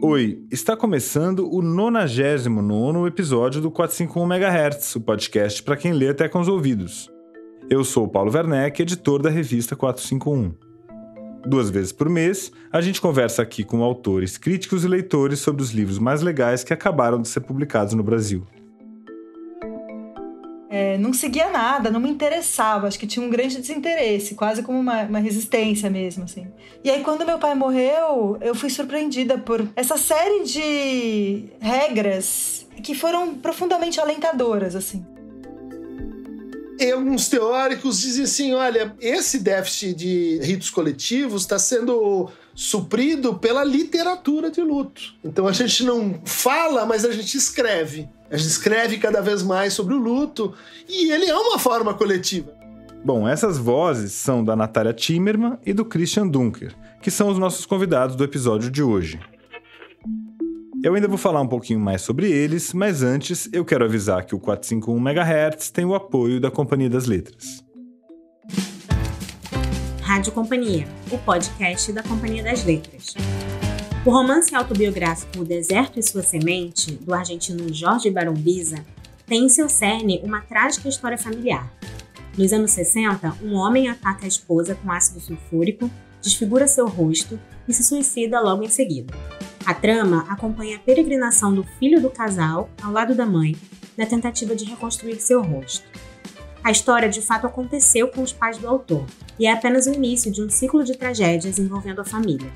Oi, está começando o 99º episódio do 451 MHz, o podcast para quem lê até com os ouvidos. Eu sou o Paulo Werneck, editor da revista 451. 2 vezes por mês, a gente conversa aqui com autores, críticos e leitores sobre os livros mais legais que acabaram de ser publicados no Brasil. Não seguia nada, não me interessava, acho que tinha um grande desinteresse, quase como uma resistência mesmo, assim. E aí, quando meu pai morreu, eu fui surpreendida por essa série de regras que foram profundamente alentadoras, assim. E alguns teóricos dizem assim, olha, esse déficit de ritos coletivos está sendo suprido pela literatura de luto. Então, a gente não fala, mas a gente escreve. A gente escreve cada vez mais sobre o luto e ele é uma forma coletiva. Bom, essas vozes são da Natália Timerman e do Christian Dunker, que são os nossos convidados do episódio de hoje. Eu ainda vou falar um pouquinho mais sobre eles, mas antes eu quero avisar que o 451 MHz tem o apoio da Companhia das Letras. Rádio Companhia, o podcast da Companhia das Letras. O romance autobiográfico O Deserto e Sua Semente, do argentino Jorge Baroni Biza, tem em seu cerne uma trágica história familiar. Nos anos 60, um homem ataca a esposa com ácido sulfúrico, desfigura seu rosto e se suicida logo em seguida. A trama acompanha a peregrinação do filho do casal ao lado da mãe, na tentativa de reconstruir seu rosto. A história de fato aconteceu com os pais do autor e é apenas o início de um ciclo de tragédias envolvendo a família.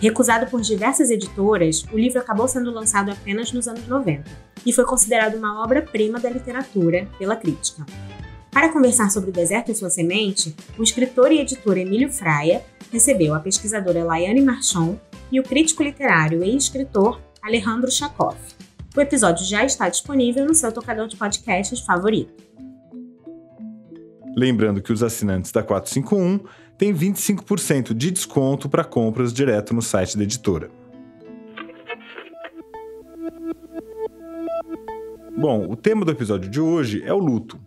Recusado por diversas editoras, o livro acabou sendo lançado apenas nos anos 90 e foi considerado uma obra-prima da literatura pela crítica. Para conversar sobre O Deserto e Sua Semente, o escritor e editor Emílio Fraia recebeu a pesquisadora Laiane Marchon e o crítico literário e escritor Alejandro Shakov. O episódio já está disponível no seu tocador de podcasts favorito. Lembrando que os assinantes da 451 têm 25% de desconto para compras direto no site da editora. Bom, o tema do episódio de hoje é o luto.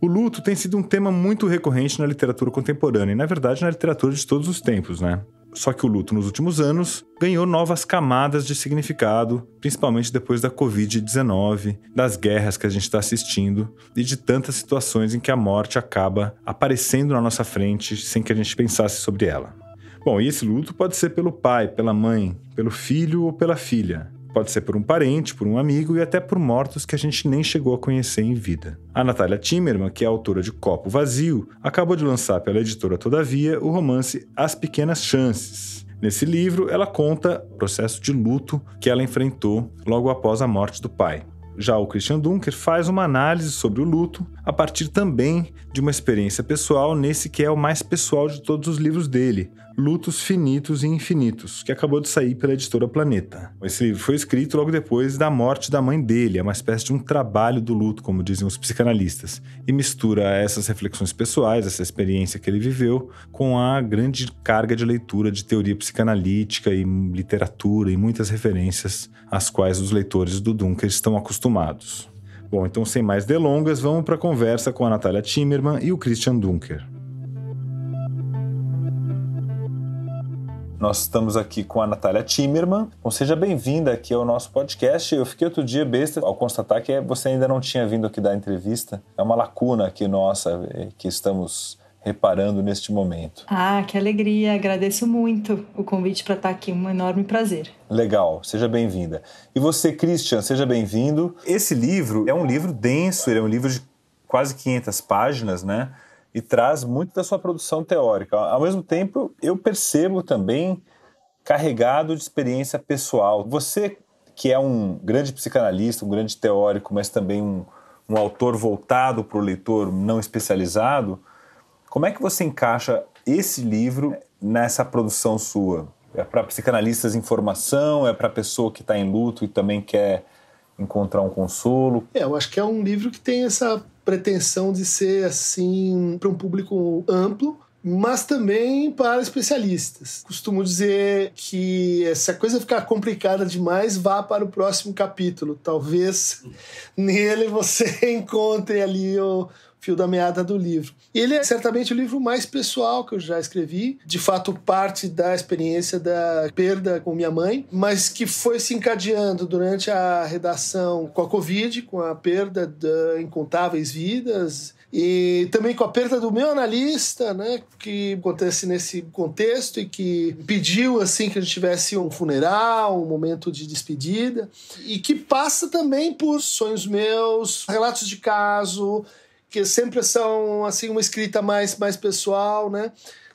O luto tem sido um tema muito recorrente na literatura contemporânea e, na verdade, na literatura de todos os tempos, né? Só que o luto, nos últimos anos, ganhou novas camadas de significado, principalmente depois da Covid-19, das guerras que a gente está assistindo e de tantas situações em que a morte acaba aparecendo na nossa frente sem que a gente pensasse sobre ela. Bom, e esse luto pode ser pelo pai, pela mãe, pelo filho ou pela filha. Pode ser por um parente, por um amigo e até por mortos que a gente nem chegou a conhecer em vida. A Natália Timerman, que é autora de Copo Vazio, acabou de lançar pela editora Todavia o romance As Pequenas Chances. Nesse livro, ela conta o processo de luto que ela enfrentou logo após a morte do pai. Já o Christian Dunker faz uma análise sobre o luto a partir também de uma experiência pessoal nesse que é o mais pessoal de todos os livros dele, Lutos Finitos e Infinitos, que acabou de sair pela editora Planeta. Esse livro foi escrito logo depois da morte da mãe dele, é uma espécie de um trabalho do luto, como dizem os psicanalistas, e mistura essas reflexões pessoais, essa experiência que ele viveu, com a grande carga de leitura de teoria psicanalítica e literatura e muitas referências às quais os leitores do Dunker estão acostumados. Bom, então sem mais delongas, vamos para a conversa com a Natália Timerman e o Christian Dunker. Nós estamos aqui com a Natália Timerman. Bom, seja bem-vinda aqui ao nosso podcast. Eu fiquei outro dia besta ao constatar que você ainda não tinha vindo aqui dar entrevista. É uma lacuna aqui nossa que estamos reparando neste momento. Ah, que alegria! Agradeço muito o convite para estar aqui, um enorme prazer. Legal, seja bem-vinda. E você, Christian, seja bem-vindo. Esse livro é um livro denso, ele é um livro de quase 500 páginas, né? E traz muito da sua produção teórica. Ao mesmo tempo, eu percebo também carregado de experiência pessoal. Você, que é um grande psicanalista, um grande teórico, mas também um autor voltado para o leitor não especializado, como é que você encaixa esse livro nessa produção sua? É para psicanalistas em formação? É para pessoa que está em luto e também quer encontrar um consolo? Eu acho que é um livro que tem essa pretensão de ser, assim, para um público amplo, mas também para especialistas. Costumo dizer que se a coisa ficar complicada demais, vá para o próximo capítulo. Talvez nele você encontre ali o fio da meada do livro. E ele é certamente o livro mais pessoal que eu já escrevi, de fato parte da experiência da perda com minha mãe, mas que foi se encadeando durante a redação com a Covid, com a perda de incontáveis vidas e também com a perda do meu analista, né, que acontece nesse contexto e que pediu assim que a gente tivesse um funeral, um momento de despedida e que passa também por sonhos meus, relatos de caso, que sempre são assim uma escrita mais pessoal, né?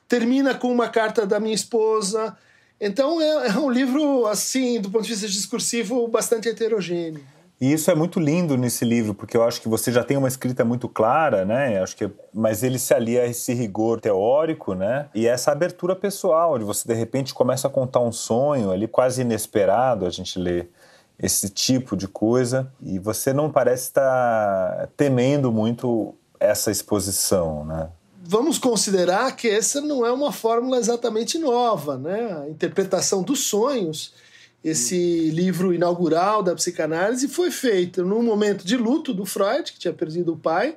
Termina com uma carta da minha esposa. Então é um livro assim, do ponto de vista discursivo, bastante heterogêneo. E isso é muito lindo nesse livro, porque eu acho que você já tem uma escrita muito clara, né? Acho que, mas ele se alia a esse rigor teórico, né? E essa abertura pessoal, onde você de repente começa a contar um sonho ali quase inesperado, a gente lê esse tipo de coisa, e você não parece estar temendo muito essa exposição, né? Vamos considerar que essa não é uma fórmula exatamente nova, né? A interpretação dos sonhos, esse livro inaugural da psicanálise, foi feito num momento de luto do Freud, que tinha perdido o pai,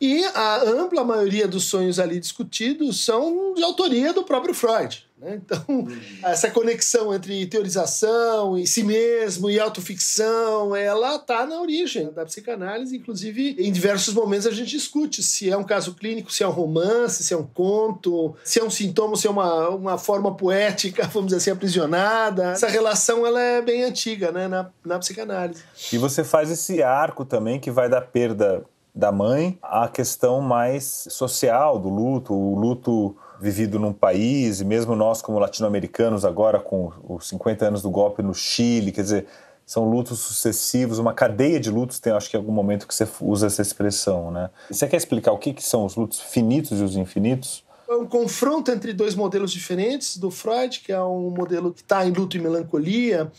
e a ampla maioria dos sonhos ali discutidos são de autoria do próprio Freud, né? Então, essa conexão entre teorização e si mesmo e autoficção, ela está na origem da psicanálise. Inclusive, em diversos momentos a gente discute se é um caso clínico, se é um romance, se é um conto, se é um sintoma, se é uma forma poética, vamos dizer assim, aprisionada. Essa relação ela é bem antiga, né? na psicanálise. E você faz esse arco também que vai da perda da mãe à questão mais social do luto, o luto vivido num país, e mesmo nós como latino-americanos agora com os 50 anos do golpe no Chile, quer dizer, são lutos sucessivos, uma cadeia de lutos, tem acho que em algum momento que você usa essa expressão, né? Você quer explicar o que são os lutos finitos e os infinitos? É um confronto entre dois modelos diferentes do Freud, que é um modelo que está em luto e melancolia,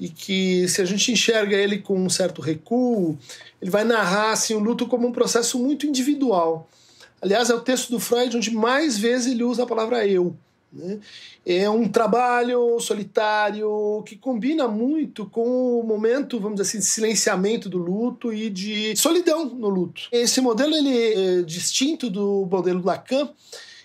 e que se a gente enxerga ele com um certo recuo, ele vai narrar assim, o luto como um processo muito individual. Aliás, é o texto do Freud onde mais vezes ele usa a palavra eu, né? É um trabalho solitário que combina muito com o momento, vamos dizer assim, de silenciamento do luto e de solidão no luto. Esse modelo ele é distinto do modelo Lacan,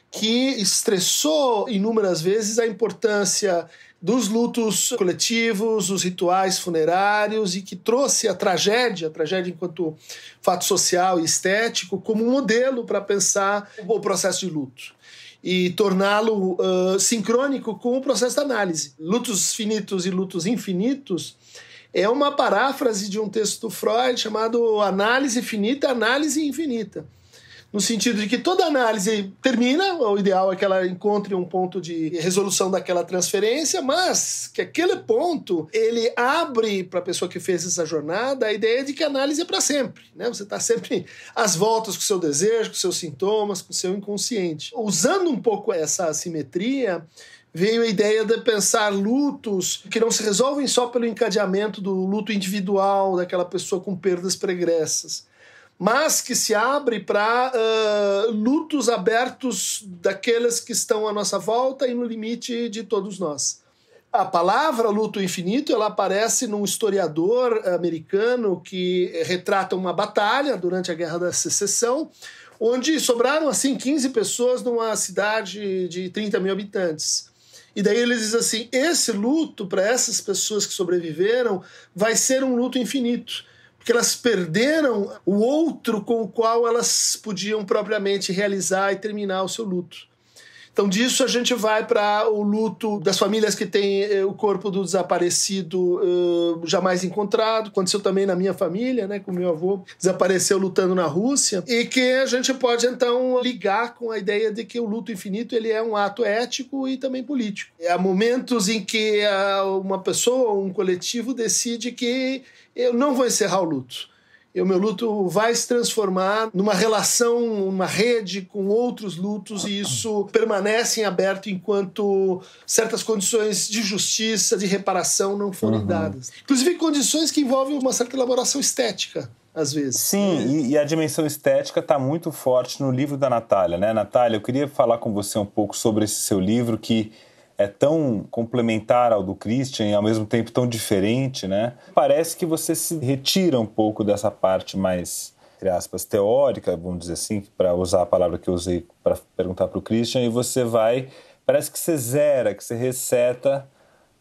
que estressou inúmeras vezes a importância dos lutos coletivos, os rituais funerários, e que trouxe a tragédia enquanto fato social e estético, como um modelo para pensar o processo de luto e torná-lo sincrônico com o processo da análise. Lutos finitos e lutos infinitos é uma paráfrase de um texto do Freud chamado Análise Finita, Análise Infinita, no sentido de que toda análise termina, o ideal é que ela encontre um ponto de resolução daquela transferência, mas que aquele ponto, ele abre para a pessoa que fez essa jornada a ideia de que a análise é para sempre, né? Você está sempre às voltas com o seu desejo, com os seus sintomas, com o seu inconsciente. Usando um pouco essa assimetria, veio a ideia de pensar lutos que não se resolvem só pelo encadeamento do luto individual daquela pessoa com perdas pregressas, mas que se abre para lutos abertos daqueles que estão à nossa volta e no limite de todos nós. A palavra luto infinito ela aparece num historiador americano que retrata uma batalha durante a Guerra da Secessão, onde sobraram assim 15 pessoas numa cidade de 30 mil habitantes. E daí eles dizem assim, esse luto para essas pessoas que sobreviveram vai ser um luto infinito, que elas perderam o outro com o qual elas podiam propriamente realizar e terminar o seu luto. Então disso a gente vai para o luto das famílias que têm o corpo do desaparecido jamais encontrado. Aconteceu também na minha família, né, com meu avô, desapareceu lutando na Rússia. E que a gente pode então ligar com a ideia de que o luto infinito ele é um ato ético e também político. Há momentos em que uma pessoa ou um coletivo decide que eu não vou encerrar o luto. O meu luto vai se transformar numa relação, numa rede com outros lutos, e isso permanece em aberto enquanto certas condições de justiça, de reparação não forem dadas. Inclusive condições que envolvem uma certa elaboração estética, às vezes. Sim, e a dimensão estética está muito forte no livro da Natália, né? Natália, eu queria falar com você um pouco sobre esse seu livro, que é tão complementar ao do Christian e ao mesmo tempo tão diferente, né? Parece que você se retira um pouco dessa parte mais entre aspas, teórica, vamos dizer assim, para usar a palavra que eu usei para perguntar para o Christian, e você vai, parece que você zera, que você reseta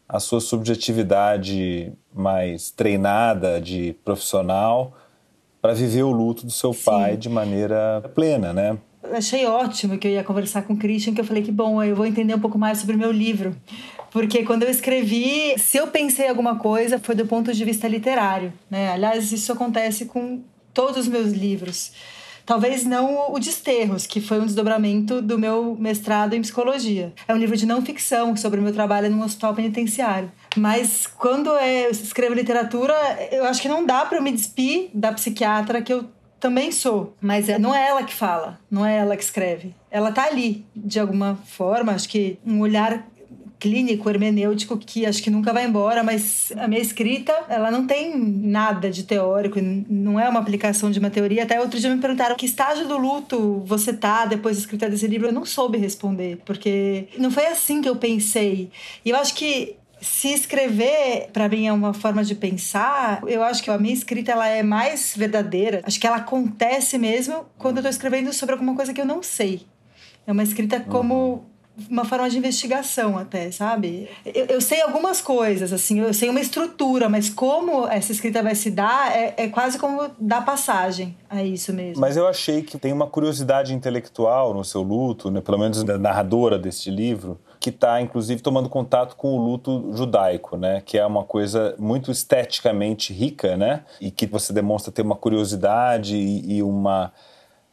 a sua subjetividade mais treinada de profissional para viver o luto do seu pai de maneira plena, né? Achei ótimo que eu ia conversar com o Christian, que eu falei que, bom, eu vou entender um pouco mais sobre o meu livro. Porque quando eu escrevi, se eu pensei alguma coisa, foi do ponto de vista literário, né? Aliás, isso acontece com todos os meus livros. Talvez não o Desterros, que foi um desdobramento do meu mestrado em psicologia. É um livro de não ficção sobre o meu trabalho num hospital penitenciário. Mas quando eu escrevo literatura, eu acho que não dá para eu me despir da psiquiatra que eu também sou, mas não é ela que fala, não é ela que escreve. Ela tá ali, de alguma forma, acho que um olhar clínico, hermenêutico, que acho que nunca vai embora, mas a minha escrita, ela não tem nada de teórico, não é uma aplicação de uma teoria. Até outro dia me perguntaram que estágio do luto você tá depois da escrita desse livro. Eu não soube responder, porque não foi assim que eu pensei. E eu acho que se escrever, para mim, é uma forma de pensar. Eu acho que a minha escrita, ela é mais verdadeira. Acho que ela acontece mesmo quando eu estou escrevendo sobre alguma coisa que eu não sei. É uma escrita como uma forma de investigação até, sabe? Eu sei algumas coisas, assim, eu sei uma estrutura, mas como essa escrita vai se dar é quase como dar passagem a isso mesmo. Mas eu achei que tem uma curiosidade intelectual no seu luto, né? Pelo menos da narradora deste livro, que está, inclusive, tomando contato com o luto judaico, né? Que é uma coisa muito esteticamente rica, né? E que você demonstra ter uma curiosidade e uma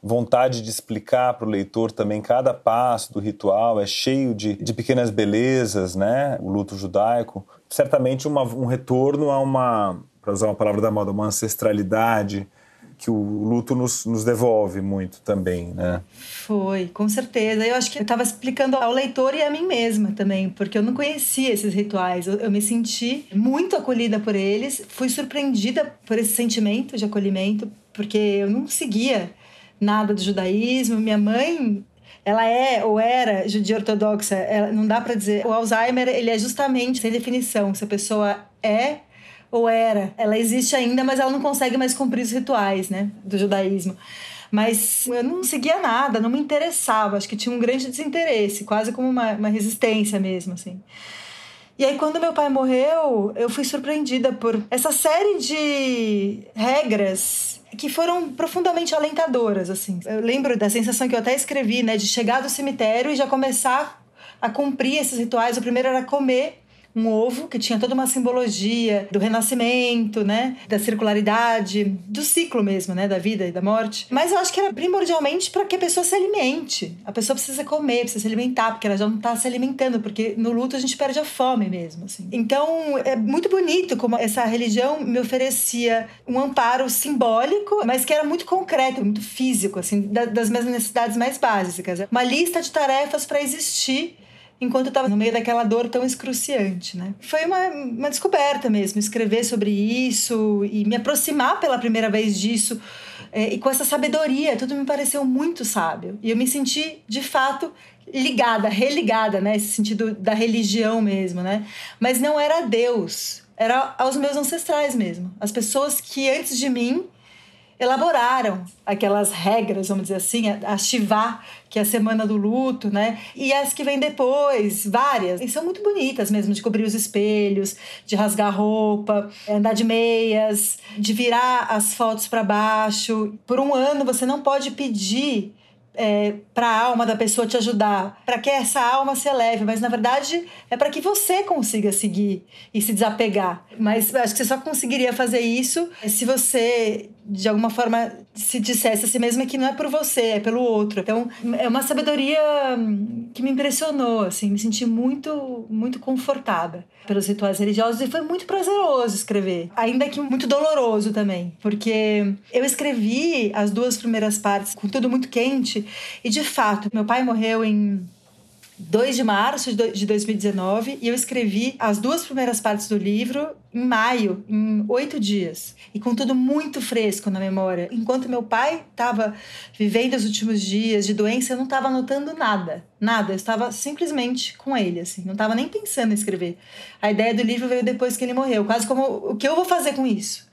vontade de explicar para o leitor também cada passo do ritual, é cheio de pequenas belezas, né? O luto judaico. Certamente um retorno a uma, para usar uma palavra da moda, uma ancestralidade que o luto nos devolve muito também, né? Foi, com certeza. Eu acho que eu estava explicando ao leitor e a mim mesma também, porque eu não conhecia esses rituais. Eu me senti muito acolhida por eles, fui surpreendida por esse sentimento de acolhimento, porque eu não seguia nada do judaísmo. Minha mãe, ela é ou era judia ortodoxa, ela, não dá para dizer. O Alzheimer, ele é justamente sem definição, se a pessoa é ou era. Ela existe ainda, mas ela não consegue mais cumprir os rituais, né, do judaísmo. Mas eu não seguia nada, não me interessava, acho que tinha um grande desinteresse, quase como uma resistência mesmo, assim. E aí, quando meu pai morreu, eu fui surpreendida por essa série de regras que foram profundamente alentadoras, assim. Eu lembro da sensação que eu até escrevi, né, de chegar do cemitério e já começar a cumprir esses rituais. O primeiro era comer um ovo, que tinha toda uma simbologia do renascimento, né, da circularidade, do ciclo mesmo, né, da vida e da morte. Mas eu acho que era primordialmente para que a pessoa se alimente. A pessoa precisa comer, precisa se alimentar, porque ela já não está se alimentando, porque no luto a gente perde a fome mesmo, assim. Então, é muito bonito como essa religião me oferecia um amparo simbólico, mas que era muito concreto, muito físico, assim, das minhas necessidades mais básicas. Uma lista de tarefas para existir enquanto eu estava no meio daquela dor tão excruciante, né? Foi uma descoberta mesmo, escrever sobre isso e me aproximar pela primeira vez disso, e com essa sabedoria, tudo me pareceu muito sábio. E eu me senti, de fato, ligada, religada, né? Esse sentido da religião mesmo, né? Mas não era a Deus, era aos meus ancestrais mesmo. As pessoas que, antes de mim, elaboraram aquelas regras, vamos dizer assim, a Chivá, que é a semana do luto, né? E as que vêm depois, várias. E são muito bonitas mesmo, de cobrir os espelhos, de rasgar a roupa, andar de meias, de virar as fotos para baixo. Por um ano você não pode pedir para a alma da pessoa te ajudar, para que essa alma se eleve, mas na verdade é para que você consiga seguir e se desapegar. Mas acho que você só conseguiria fazer isso se você, de alguma forma, se dissesse a si mesma que não é por você, é pelo outro. Então é uma sabedoria que me impressionou, assim, me senti muito, muito confortada pelos rituais religiosos, e foi muito prazeroso escrever, ainda que muito doloroso também, porque eu escrevi as duas primeiras partes com tudo muito quente. E, de fato, meu pai morreu em 2 de março de 2019 e eu escrevi as duas primeiras partes do livro em maio, em 8 dias. E com tudo muito fresco na memória. Enquanto meu pai estava vivendo os últimos dias de doença, eu não estava anotando nada, nada. Eu estava simplesmente com ele, assim. Não estava nem pensando em escrever. A ideia do livro veio depois que ele morreu, quase como o que eu vou fazer com isso.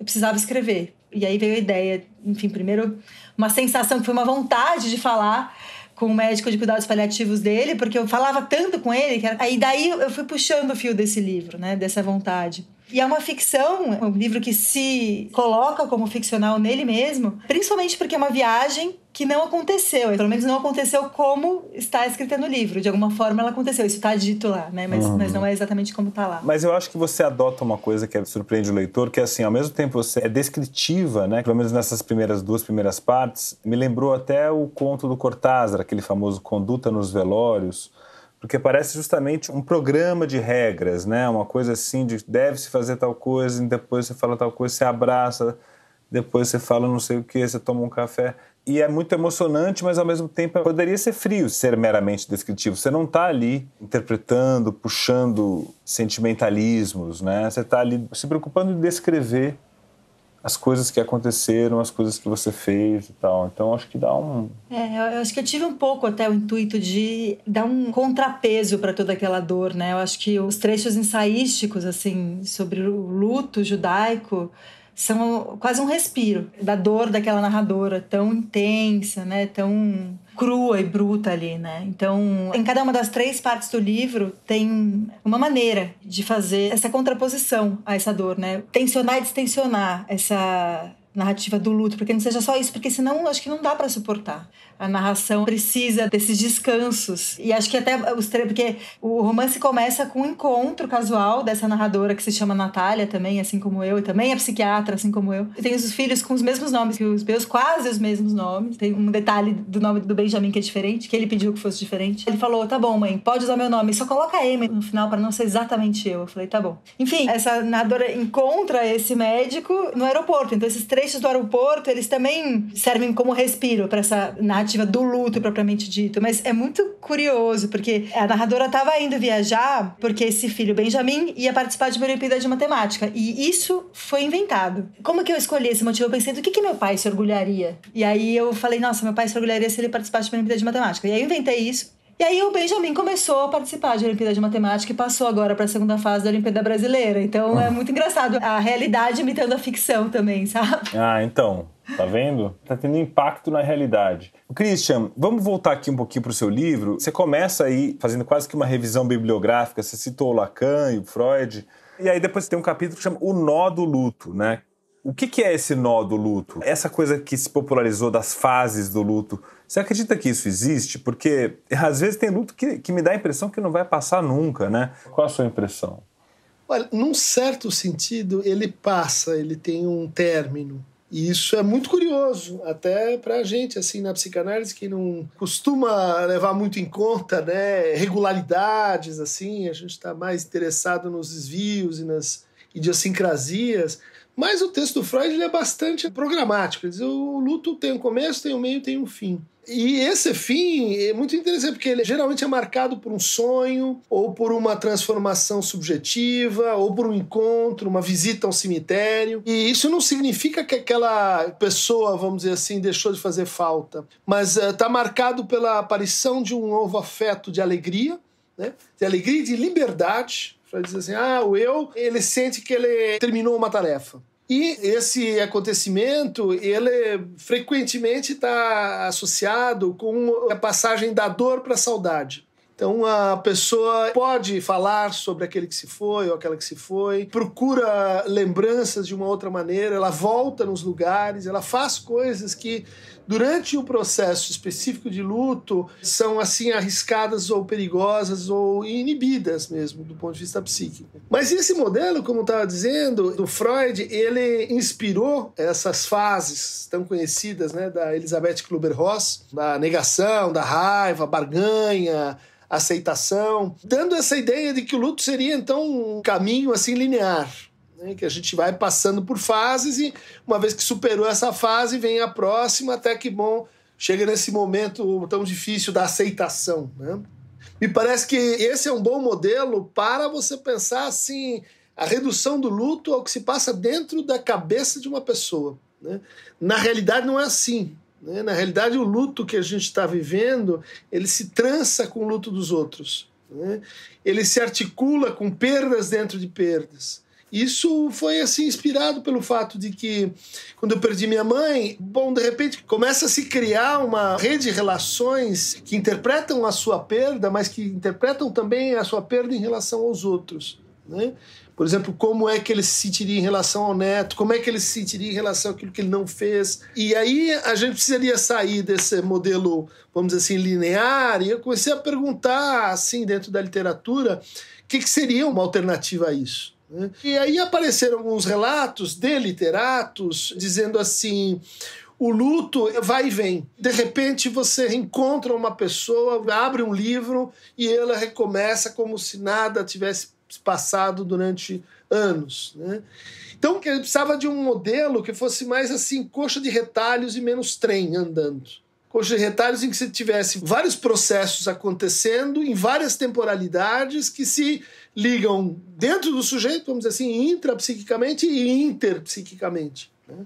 Eu precisava escrever. E aí veio a ideia, enfim, primeiro uma sensação que foi uma vontade de falar com o médico de cuidados paliativos dele, porque eu falava tanto com ele, que era... aí daí eu fui puxando o fio desse livro, né, dessa vontade. E é uma ficção, um livro que se coloca como ficcional nele mesmo, principalmente porque é uma viagem que não aconteceu, pelo menos não aconteceu como está escrita no livro. De alguma forma ela aconteceu, isso está dito lá, né? Mas não é exatamente como está lá. Mas eu acho que você adota uma coisa que surpreende o leitor, que é assim, ao mesmo tempo você é descritiva, né? Pelo menos nessas duas primeiras partes, me lembrou até o conto do Cortázar, aquele famoso Conduta nos Velórios, porque parece justamente um programa de regras, né? Uma coisa assim de deve-se fazer tal coisa, depois você fala tal coisa, você abraça, depois você fala não sei o que, você toma um café. E é muito emocionante, mas ao mesmo tempo poderia ser frio, ser meramente descritivo. Você não está ali interpretando, puxando sentimentalismos, né? Você está ali se preocupando em descrever as coisas que aconteceram, as coisas que você fez e tal. Então, acho que dá um... eu acho que eu tive um pouco até o intuito de dar um contrapeso para toda aquela dor, né? Eu acho que os trechos ensaísticos, assim, sobre o luto judaico são quase um respiro da dor daquela narradora tão intensa, né? Tão crua e bruta ali, né? Então, em cada uma das três partes do livro tem uma maneira de fazer essa contraposição a essa dor, né? Tensionar e distensionar essa narrativa do luto, porque não seja só isso, porque senão acho que não dá para suportar. A narração precisa desses descansos. E acho que até porque o romance começa com um encontro casual dessa narradora que se chama Natália também, assim como eu, e também é psiquiatra, assim como eu. E tem os filhos com os mesmos nomes que os meus, quase os mesmos nomes. Tem um detalhe do nome do Benjamin que é diferente, que ele pediu que fosse diferente. Ele falou: "Tá bom, mãe, pode usar meu nome, só coloca M no final para não ser exatamente eu". Eu falei: "Tá bom". Enfim, essa narradora encontra esse médico no aeroporto. Então esses três do aeroporto, eles também servem como respiro para essa narrativa do luto propriamente dito, mas é muito curioso, porque a narradora estava indo viajar porque esse filho, Benjamin, ia participar de uma Olimpíada de Matemática, e isso foi inventado. Como que eu escolhi esse motivo? Eu pensei, do que meu pai se orgulharia? E aí eu falei, nossa, meu pai se orgulharia se ele participasse de uma Olimpíada de Matemática, e aí eu inventei isso. E aí o Benjamin começou a participar de Olimpíada de Matemática e passou agora para a segunda fase da Olimpíada Brasileira. Então é muito engraçado a realidade imitando a ficção também, sabe? Ah, então, tá vendo? Tá tendo impacto na realidade. Christian, vamos voltar aqui um pouquinho pro seu livro. Você começa aí fazendo quase que uma revisão bibliográfica, você citou o Lacan e o Freud, e aí depois tem um capítulo que chama O Nó do Luto, né? O que é esse nó do luto? Essa coisa que se popularizou das fases do luto. Você acredita que isso existe? Porque às vezes tem luto que me dá a impressão que não vai passar nunca, né? Qual a sua impressão? Olha, num certo sentido, ele passa, ele tem um término. E isso é muito curioso, até pra gente, assim, na psicanálise, que não costuma levar muito em conta, né, regularidades, assim, a gente tá mais interessado nos desvios e nas idiosincrasias. Mas o texto do Freud ele é bastante programático. Ele diz, o luto tem um começo, tem um meio, tem um fim. E esse fim é muito interessante, porque ele geralmente é marcado por um sonho, ou por uma transformação subjetiva, ou por um encontro, uma visita ao cemitério. E isso não significa que aquela pessoa, vamos dizer assim, deixou de fazer falta. Mas está marcado pela aparição de um novo afeto de alegria, né? De alegria e de liberdade. Para dizer assim, o eu, ele sente que ele terminou uma tarefa. E esse acontecimento, ele frequentemente está associado com a passagem da dor para a saudade. Então, a pessoa pode falar sobre aquele que se foi ou aquela que se foi, procura lembranças de uma outra maneira, ela volta nos lugares, ela faz coisas que, durante o processo específico de luto, são, assim, arriscadas ou perigosas ou inibidas mesmo, do ponto de vista psíquico. Mas esse modelo, como eu estava dizendo, do Freud, ele inspirou essas fases tão conhecidas, né, da Elizabeth Kübler-Ross, da negação, da raiva, barganha, aceitação, dando essa ideia de que o luto seria, então, um caminho assim linear, né? Que a gente vai passando por fases e, uma vez que superou essa fase, vem a próxima, até que, bom, chega nesse momento tão difícil da aceitação, né? Me parece que esse é um bom modelo para você pensar, assim, a redução do luto ao que se passa dentro da cabeça de uma pessoa, né? Na realidade, não é assim. Na realidade, o luto que a gente está vivendo, ele se trança com o luto dos outros, né? Ele se articula com perdas dentro de perdas. Isso foi assim inspirado pelo fato de que, quando eu perdi minha mãe, bom, de repente começa a se criar uma rede de relações que interpretam a sua perda, mas que interpretam também a sua perda em relação aos outros, né? Por exemplo, como é que ele se sentiria em relação ao neto, como é que ele se sentiria em relação àquilo que ele não fez. E aí a gente precisaria sair desse modelo, vamos dizer assim, linear, e eu comecei a perguntar, assim, dentro da literatura, o que seria uma alternativa a isso, né? E aí apareceram alguns relatos de literatos dizendo assim... O luto vai e vem. De repente você reencontra uma pessoa, abre um livro e ela recomeça como se nada tivesse passado durante anos, né? Então eu precisava de um modelo que fosse mais assim, coxa de retalhos e menos trem andando. Coxa de retalhos em que você tivesse vários processos acontecendo em várias temporalidades que se ligam dentro do sujeito, vamos dizer assim, intrapsiquicamente e interpsiquicamente, né?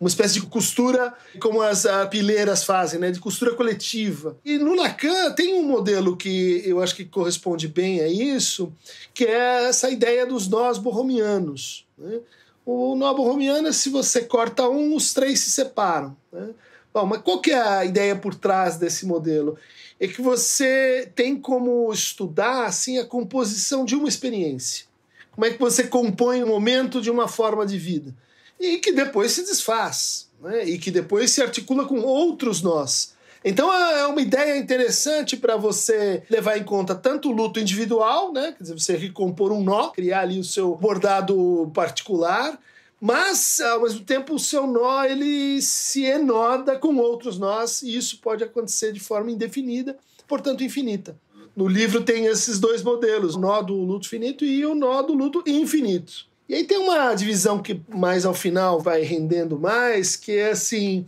Uma espécie de costura, como as pileiras fazem, né? De costura coletiva. E no Lacan tem um modelo que eu acho que corresponde bem a isso, que é essa ideia dos nós borromianos, né? O nó borromiano é se você corta um, os três se separam, né? Bom, mas qual que é a ideia por trás desse modelo? É que você tem como estudar assim, a composição de uma experiência. Como é que você compõe o momento de uma forma de vida? E que depois se desfaz, né? E que depois se articula com outros nós. Então é uma ideia interessante para você levar em conta tanto o luto individual, né? Quer dizer, você recompor um nó, criar ali o seu bordado particular, mas ao mesmo tempo o seu nó ele se enoda com outros nós e isso pode acontecer de forma indefinida, portanto infinita. No livro tem esses dois modelos, o nó do luto finito e o nó do luto infinito. E aí tem uma divisão que mais ao final vai rendendo mais, que é assim,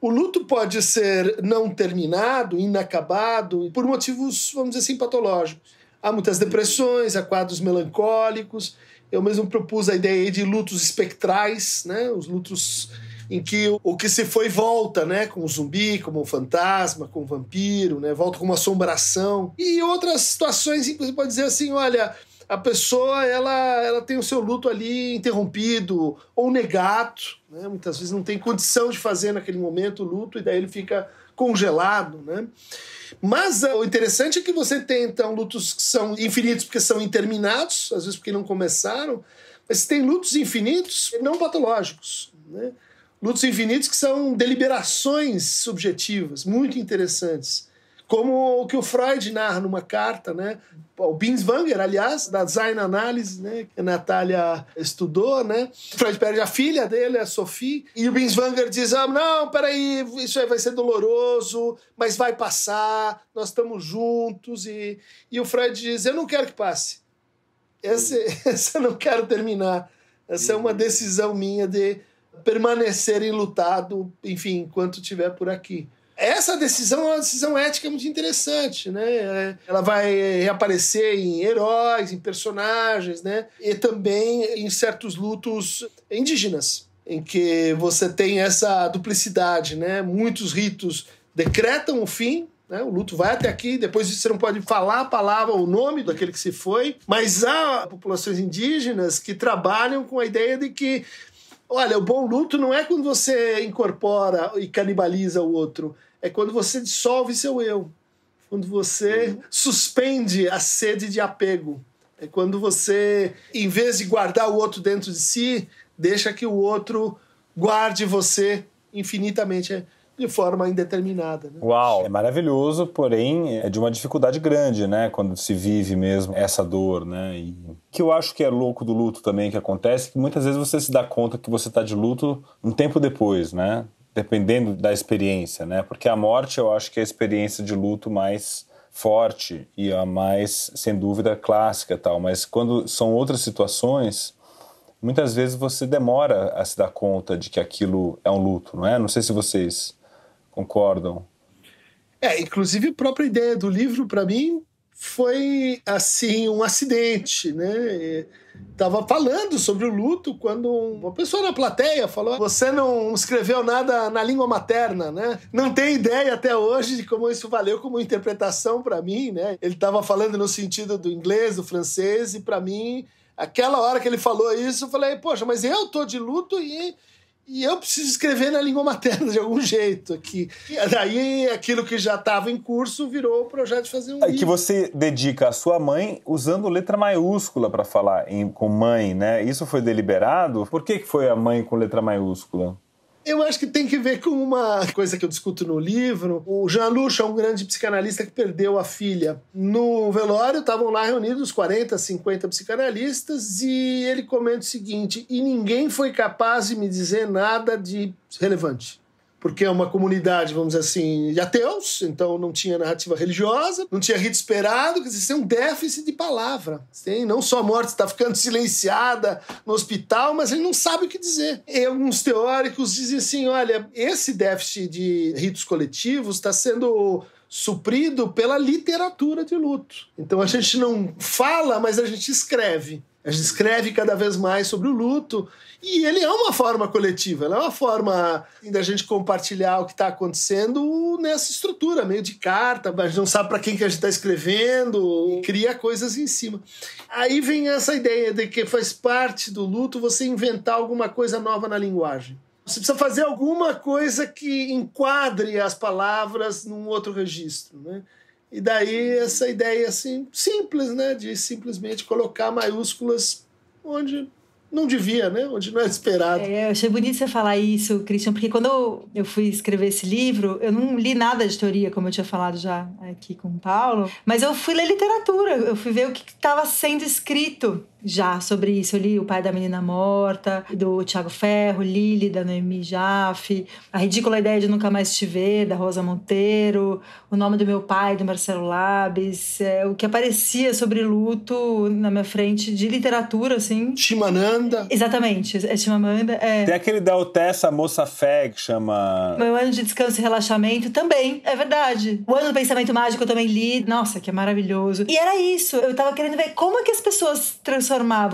o luto pode ser não terminado, inacabado, por motivos, vamos dizer assim, patológicos. Há muitas depressões, há quadros melancólicos, eu mesmo propus a ideia de lutos espectrais, né? Os lutos em que o que se foi volta, né? Como um zumbi, como um fantasma, como um vampiro, né? Volta com uma assombração. E outras situações em que você pode dizer assim, olha... A pessoa ela tem o seu luto ali interrompido ou negado, né? Muitas vezes não tem condição de fazer naquele momento o luto e daí ele fica congelado, né? Mas o interessante é que você tem então lutos que são infinitos porque são interminados, às vezes porque não começaram, mas tem lutos infinitos não patológicos, né? Lutos infinitos que são deliberações subjetivas, muito interessantes. Como o que o Freud narra numa carta, né? O Binswanger, aliás, da Design Analysis, né? Que a Natália estudou, né? O Freud perde a filha dele, a Sophie, e o Binswanger diz, ah, não, peraí, isso aí vai ser doloroso, mas vai passar, nós estamos juntos. E o Freud diz, eu não quero que passe. Essa eu não quero terminar. Essa é uma decisão minha de permanecer enlutado, enfim, enquanto estiver por aqui. Essa decisão é uma decisão ética muito interessante, né? Ela vai reaparecer em heróis, em personagens, né? E também em certos lutos indígenas, em que você tem essa duplicidade, né? Muitos ritos decretam o fim, né? O luto vai até aqui, depois você não pode falar a palavra, o nome daquele que se foi, mas há populações indígenas que trabalham com a ideia de que, olha, o bom luto não é quando você incorpora e canibaliza o outro, é quando você dissolve seu eu, quando você suspende a sede de apego, é quando você, em vez de guardar o outro dentro de si, deixa que o outro guarde você infinitamente, de forma indeterminada, né? Uau! É maravilhoso, porém é de uma dificuldade grande, né? Quando se vive mesmo essa dor, né? E que eu acho que é louco do luto também que acontece, que muitas vezes você se dá conta que você está de luto um tempo depois, né? Dependendo da experiência, né? Porque a morte eu acho que é a experiência de luto mais forte e a mais, sem dúvida, clássica e tal. Mas quando são outras situações... Muitas vezes você demora a se dar conta de que aquilo é um luto, não é? Não sei se vocês concordam. Inclusive a própria ideia do livro, para mim, foi assim, um acidente, né? Estava falando sobre o luto quando uma pessoa na plateia falou: você não escreveu nada na língua materna, né? Não tem ideia até hoje de como isso valeu como interpretação para mim, né? Ele estava falando no sentido do inglês, do francês, e para mim... Aquela hora que ele falou isso, eu falei, poxa, mas eu tô de luto e eu preciso escrever na língua materna de algum jeito aqui. Daí aquilo que já estava em curso virou o projeto de fazer um livro. Que você dedica à sua mãe usando letra maiúscula para falar com mãe, né? Isso foi deliberado? Por que foi a mãe com letra maiúscula? Eu acho que tem que ver com uma coisa que eu discuto no livro. O Jean Luch é um grande psicanalista que perdeu a filha. No velório estavam lá reunidos 40, 50 psicanalistas e ele comenta o seguinte, e ninguém foi capaz de me dizer nada de relevante. Porque é uma comunidade, vamos dizer assim, de ateus, então não tinha narrativa religiosa, não tinha rito esperado, quer dizer, tem um déficit de palavra. Tem não só a morte está ficando silenciada no hospital, mas ele não sabe o que dizer. E alguns teóricos dizem assim, olha, esse déficit de ritos coletivos está sendo suprido pela literatura de luto. Então a gente não fala, mas a gente escreve. A gente escreve cada vez mais sobre o luto e ele é uma forma coletiva, ela é uma forma da gente compartilhar o que está acontecendo nessa estrutura, meio de carta, mas não sabe para quem que a gente está escrevendo, cria coisas em cima. Aí vem essa ideia de que faz parte do luto você inventar alguma coisa nova na linguagem. Você precisa fazer alguma coisa que enquadre as palavras num outro registro, né? E daí essa ideia assim, simples, né? De simplesmente colocar maiúsculas onde não devia, né? Onde não era esperado. Eu achei bonito você falar isso, Christian, porque quando eu fui escrever esse livro, eu não li nada de teoria, como eu tinha falado já aqui com o Paulo, mas eu fui ler literatura, eu fui ver o que estava sendo escrito já sobre isso. Eu li O Pai da Menina Morta, do Tiago Ferro, Lili, da Noemi Jaffe, A Ridícula Ideia de Nunca Mais Te Ver, da Rosa Monteiro, O Nome do Meu Pai, do Marcelo Labes, o que aparecia sobre luto na minha frente de literatura, assim. Chimamanda. Exatamente, é Chimamanda. É. Tem aquele da Otessa, Moça Fé, que chama... Meu Ano de Descanso e Relaxamento também, é verdade. O Ano do Pensamento Mágico eu também li, nossa, que é maravilhoso. E era isso, eu tava querendo ver como é que as pessoas transformavam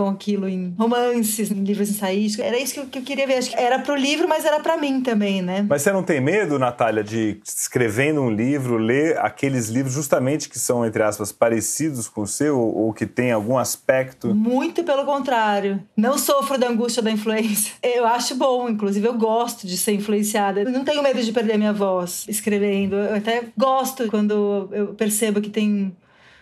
aquilo em romances, em livros ensaísticos. Era isso que eu queria ver. Acho que era pro livro, mas era pra mim também, né? Mas você não tem medo, Natália, de escrevendo um livro, ler aqueles livros justamente que são, entre aspas, parecidos com o seu ou que tem algum aspecto? Muito pelo contrário. Não sofro da angústia da influência. Eu acho bom, inclusive, eu gosto de ser influenciada. Eu não tenho medo de perder minha voz escrevendo. Eu até gosto quando eu percebo que tem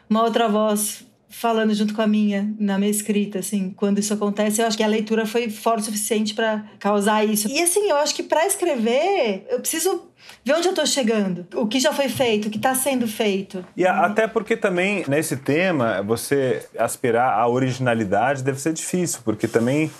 uma outra voz falando junto com a minha, na minha escrita, assim, quando isso acontece, eu acho que a leitura foi forte o suficiente pra causar isso. E assim, eu acho que pra escrever, eu preciso ver onde eu tô chegando, o que já foi feito, o que tá sendo feito. E até porque também, nesse tema, você aspirar à originalidade deve ser difícil, porque também,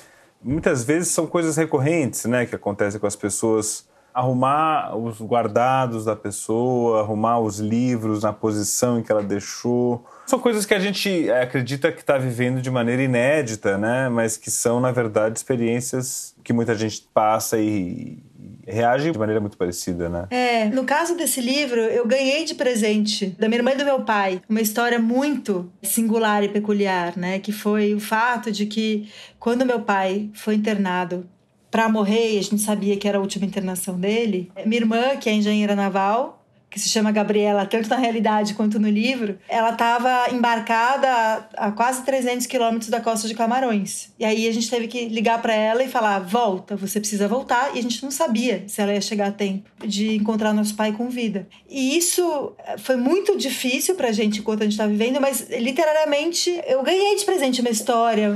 muitas vezes, são coisas recorrentes, né, que acontecem com as pessoas. Arrumar os guardados da pessoa, arrumar os livros na posição em que ela deixou. São coisas que a gente acredita que está vivendo de maneira inédita, né? Mas que são, na verdade, experiências que muita gente passa e reage de maneira muito parecida, né? É, no caso desse livro, eu ganhei de presente da minha irmã e do meu pai uma história muito singular e peculiar, né? Que foi o fato de que, quando meu pai foi internado para morrer, e a gente sabia que era a última internação dele, minha irmã, que é engenheira naval, que se chama Gabriela, tanto na realidade quanto no livro, ela estava embarcada a quase 300 quilômetros da costa de Camarões. E aí a gente teve que ligar para ela e falar, volta, você precisa voltar. E a gente não sabia se ela ia chegar a tempo de encontrar nosso pai com vida. E isso foi muito difícil para a gente enquanto a gente estava vivendo, mas literalmente eu ganhei de presente uma história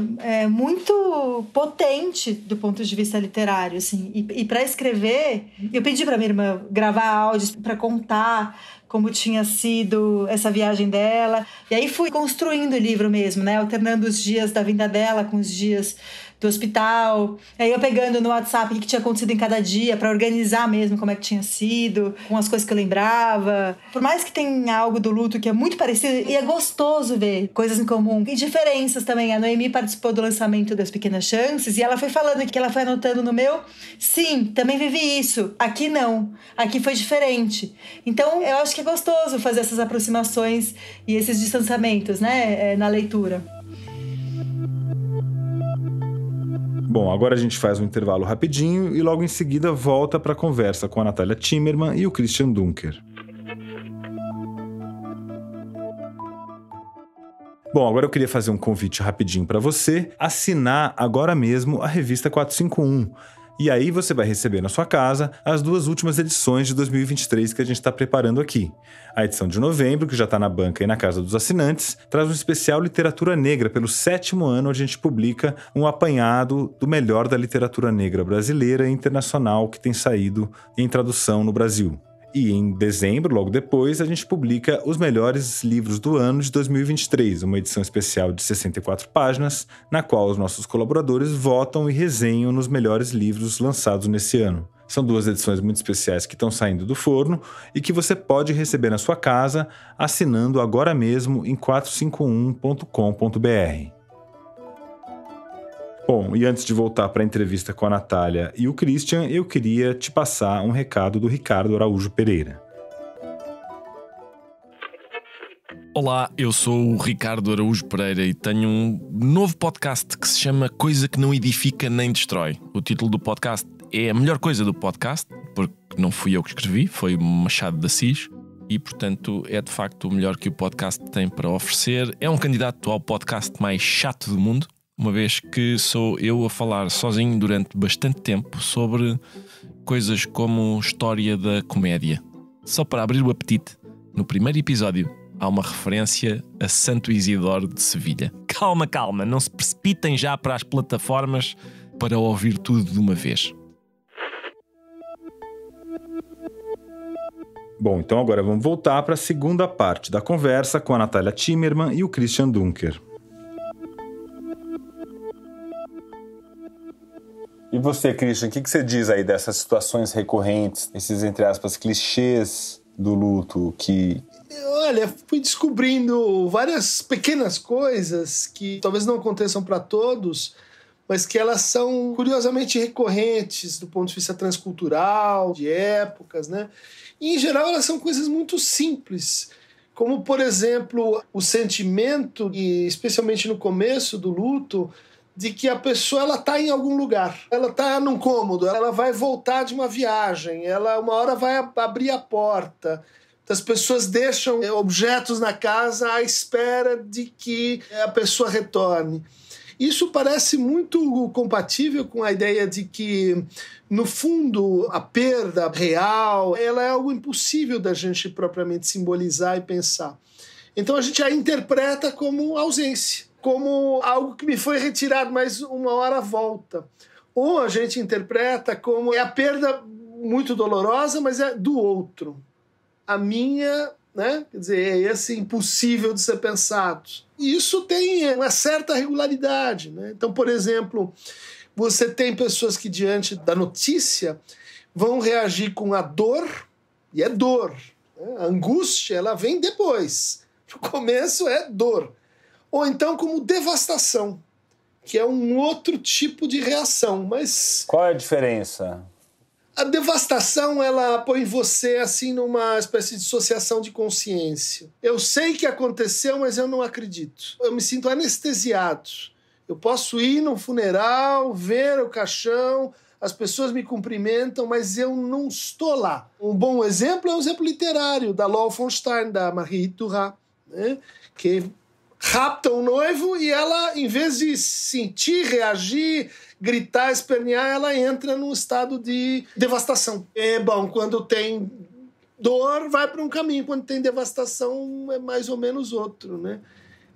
muito potente do ponto de vista literário, assim. E para escrever, eu pedi para minha irmã gravar áudios para contar como tinha sido essa viagem dela. E aí fui construindo o livro mesmo, né? Alternando os dias da vinda dela com os dias do hospital. Aí eu pegando no WhatsApp o que tinha acontecido em cada dia para organizar mesmo como é que tinha sido, com as coisas que eu lembrava. Por mais que tenha algo do luto que é muito parecido, e é gostoso ver coisas em comum. E diferenças também. A Noemi participou do lançamento das Pequenas Chances e ela foi falando que ela foi anotando no meu. Sim, também vivi isso. Aqui não. Aqui foi diferente. Então, eu acho que é gostoso fazer essas aproximações e esses distanciamentos, né, na leitura. Bom, agora a gente faz um intervalo rapidinho e logo em seguida volta para a conversa com a Natália Timerman e o Christian Dunker. Bom, agora eu queria fazer um convite rapidinho para você assinar agora mesmo a revista 451. E aí você vai receber na sua casa as duas últimas edições de 2023 que a gente está preparando aqui. A edição de novembro, que já está na banca e na casa dos assinantes, traz um especial Literatura Negra. Pelo 7º ano, a gente publica um apanhado do melhor da literatura negra brasileira e internacional que tem saído em tradução no Brasil. E em dezembro, logo depois, a gente publica os melhores livros do ano de 2023, uma edição especial de 64 páginas, na qual os nossos colaboradores votam e resenham nos melhores livros lançados nesse ano. São duas edições muito especiais que estão saindo do forno e que você pode receber na sua casa assinando agora mesmo em 451.com.br. Bom, e antes de voltar para a entrevista com a Natália e o Christian, eu queria te passar um recado do Ricardo Araújo Pereira. Olá, eu sou o Ricardo Araújo Pereira e tenho um novo podcast que se chama Coisa que não edifica nem destrói. O título do podcast é a melhor coisa do podcast, porque não fui eu que escrevi, foi Machado de Assis. E, portanto, é de facto o melhor que o podcast tem para oferecer. É um candidato ao podcast mais chato do mundo, uma vez que sou eu a falar sozinho durante bastante tempo sobre coisas como história da comédia. Só para abrir o apetite, no primeiro episódio há uma referência a Santo Isidoro de Sevilha. Calma, não se precipitem já para as plataformas para ouvir tudo de uma vez. Bom, então agora vamos voltar para a segunda parte da conversa com a Natália Timerman e o Christian Dunker. E você, Christian, o que você diz aí dessas situações recorrentes, esses, entre aspas, clichês do luto que... Olha, fui descobrindo várias pequenas coisas que talvez não aconteçam para todos, mas que elas são curiosamente recorrentes do ponto de vista transcultural, de épocas, né? E, em geral, elas são coisas muito simples, como, por exemplo, o sentimento, e especialmente no começo do luto, de que a pessoa ela está em algum lugar, ela está num cômodo, ela vai voltar de uma viagem, ela uma hora vai abrir a porta. As pessoas deixam objetos na casa à espera de que a pessoa retorne. Isso parece muito compatível com a ideia de que, no fundo, a perda real ela é algo impossível da gente propriamente simbolizar e pensar. Então a gente a interpreta como ausência, como algo que me foi retirado, mas uma hora volta. Ou a gente interpreta como é a perda muito dolorosa, mas é do outro. A minha, né? Quer dizer, é esse impossível de ser pensado. E isso tem uma certa regularidade, né? Então, por exemplo, você tem pessoas que, diante da notícia, vão reagir com a dor, e é dor. Né? A angústia, ela vem depois. No começo é dor. Ou então como devastação, que é um outro tipo de reação, mas... Qual é a diferença? A devastação, ela põe você, assim, numa espécie de dissociação de consciência. Eu sei que aconteceu, mas eu não acredito. Eu me sinto anestesiado. Eu posso ir num funeral, ver o caixão, as pessoas me cumprimentam, mas eu não estou lá. Um bom exemplo é um exemplo literário, da Lou Fonstein, da Marie Duras, né? Que rapta o noivo e ela, em vez de sentir, reagir, gritar, espernear, ela entra num estado de devastação. É bom, quando tem dor, vai para um caminho. Quando tem devastação, é mais ou menos outro, né?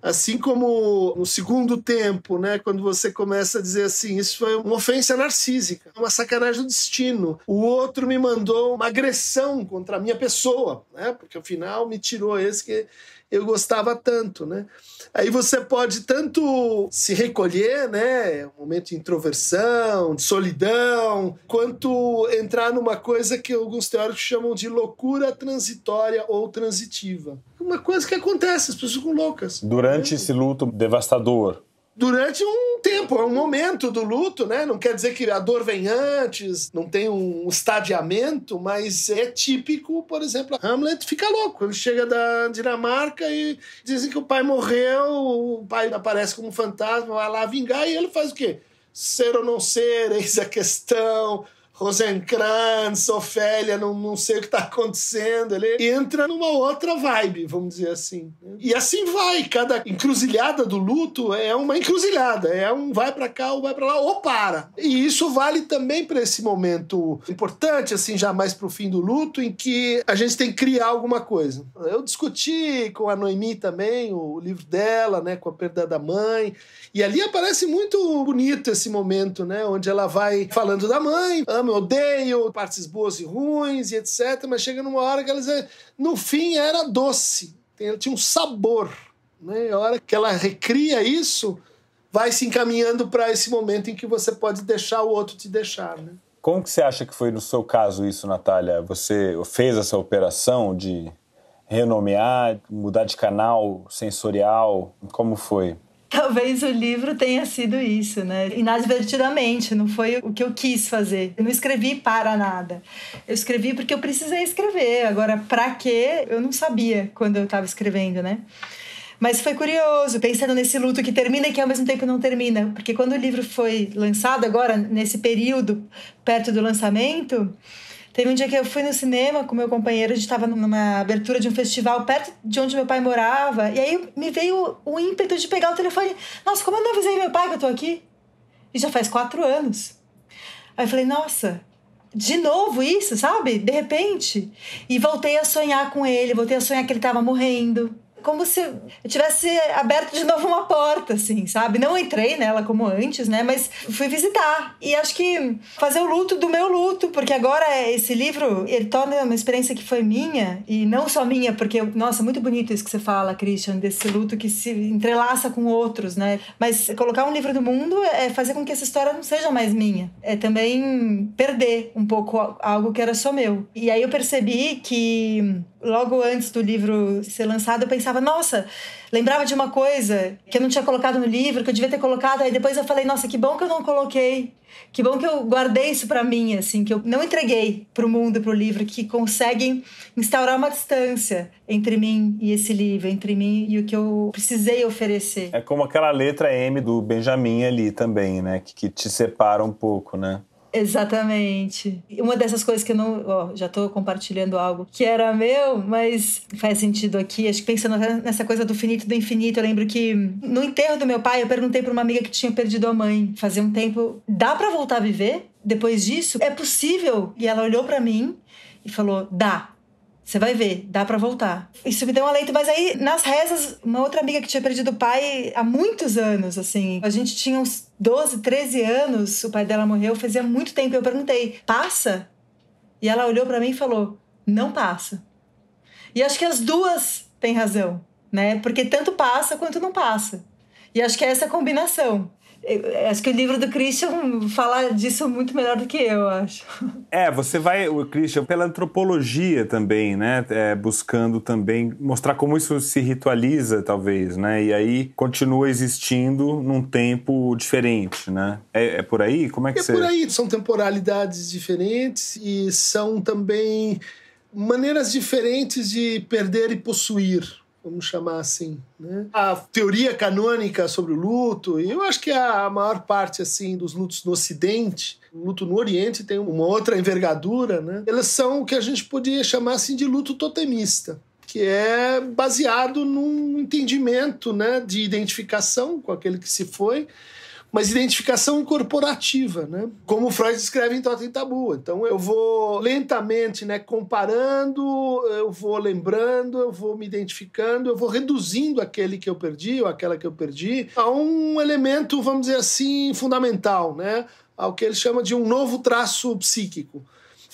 Assim como no segundo tempo, né? Quando você começa a dizer assim, isso foi uma ofensa narcísica, uma sacanagem do destino. O outro me mandou uma agressão contra a minha pessoa, né? Porque afinal me tirou esse que eu gostava tanto, né? Aí você pode tanto se recolher, né? Um momento de introversão, de solidão, quanto entrar numa coisa que alguns teóricos chamam de loucura transitória ou transitiva. Uma coisa que acontece, as pessoas ficam loucas. Durante esse luto devastador. Durante um tempo, um momento do luto, né? Não quer dizer que a dor vem antes, não tem um estadiamento, mas é típico, por exemplo, Hamlet fica louco. Ele chega da Dinamarca e dizem que o pai morreu, o pai aparece como um fantasma, vai lá vingar e ele faz o quê? Ser ou não ser, eis a questão... Rosencrantz, Ofélia, não sei o que está acontecendo. Ele entra numa outra vibe, vamos dizer assim. E assim vai. Cada encruzilhada do luto é uma encruzilhada. É um vai para cá, ou vai para lá, ou para. E isso vale também para esse momento importante, assim, já mais para o fim do luto, em que a gente tem que criar alguma coisa. Eu discuti com a Noemi também, o livro dela, né, com a perda da mãe. E ali aparece muito bonito esse momento, né, onde ela vai falando da mãe, amo, odeio, partes boas e ruins, e etc. Mas chega numa hora que ela diz, no fim era doce, ela tinha um sabor, né? A hora que ela recria isso, vai se encaminhando para esse momento em que você pode deixar o outro te deixar, né? Como que você acha que foi no seu caso isso, Natália? Você fez essa operação de renomear, mudar de canal sensorial? Como foi? Talvez o livro tenha sido isso, né? Inadvertidamente, não foi o que eu quis fazer. Eu não escrevi para nada. Eu escrevi porque eu precisei escrever. Agora, para quê? Eu não sabia quando eu estava escrevendo, né? Mas foi curioso, pensando nesse luto que termina e que ao mesmo tempo não termina. Porque quando o livro foi lançado agora, nesse período, perto do lançamento, teve um dia que eu fui no cinema com meu companheiro, a gente estava numa abertura de um festival perto de onde meu pai morava, e aí me veio o ímpeto de pegar o telefone. Nossa, como eu não avisei meu pai que eu tô aqui? E já faz 4 anos. Aí eu falei, nossa, de novo isso, sabe? De repente. E voltei a sonhar com ele, voltei a sonhar que ele estava morrendo. Como se eu tivesse aberto de novo uma porta, assim, sabe? Não entrei nela como antes, né? Mas fui visitar. E acho que fazer o luto do meu luto, porque agora esse livro, ele torna uma experiência que foi minha, e não só minha, porque, nossa, muito bonito isso que você fala, Christian, desse luto que se entrelaça com outros, né? Mas colocar um livro do mundo é fazer com que essa história não seja mais minha. É também perder um pouco algo que era só meu. E aí eu percebi que, logo antes do livro ser lançado, eu pensava, nossa, lembrava de uma coisa que eu não tinha colocado no livro, que eu devia ter colocado. Aí depois eu falei, nossa, que bom que eu não coloquei. Que bom que eu guardei isso pra mim, assim, que eu não entreguei pro mundo, pro livro, que conseguem instaurar uma distância entre mim e esse livro, entre mim e o que eu precisei oferecer. É como aquela letra M do Benjamin ali também, né? Que te separa um pouco, né? Exatamente. Uma dessas coisas que eu não... Ó, já estou compartilhando algo que era meu, mas faz sentido aqui. Acho que pensando nessa coisa do finito e do infinito, eu lembro que no enterro do meu pai, eu perguntei para uma amiga que tinha perdido a mãe fazia um tempo, dá para voltar a viver depois disso? É possível? E ela olhou para mim e falou, dá. Você vai ver, dá pra voltar. Isso me deu um alento, mas aí, nas rezas, uma outra amiga que tinha perdido o pai há muitos anos, assim, a gente tinha uns 12, 13 anos, o pai dela morreu, fazia muito tempo, eu perguntei, passa? E ela olhou pra mim e falou, não passa. E acho que as duas têm razão, né? Porque tanto passa quanto não passa. E acho que é essa combinação. Acho que o livro do Christian fala disso muito melhor do que eu, acho. É, você vai, Christian, pela antropologia também, né? Buscando também mostrar como isso se ritualiza, talvez, né? E aí continua existindo num tempo diferente, né? É por aí? Como é que você... É por aí. São temporalidades diferentes e são também maneiras diferentes de perder e possuir. Vamos chamar assim, né? A teoria canônica sobre o luto, e eu acho que a maior parte assim, dos lutos no Ocidente, o luto no Oriente tem uma outra envergadura, né? Elas são o que a gente poderia chamar assim, de luto totemista, que é baseado num entendimento, né, de identificação com aquele que se foi, mas identificação incorporativa, né? Como Freud escreve em Totem e Tabu. Então eu vou lentamente, né, comparando, eu vou lembrando, eu vou me identificando, eu vou reduzindo aquele que eu perdi ou aquela que eu perdi a um elemento, vamos dizer assim, fundamental, né? Ao que ele chama de um novo traço psíquico.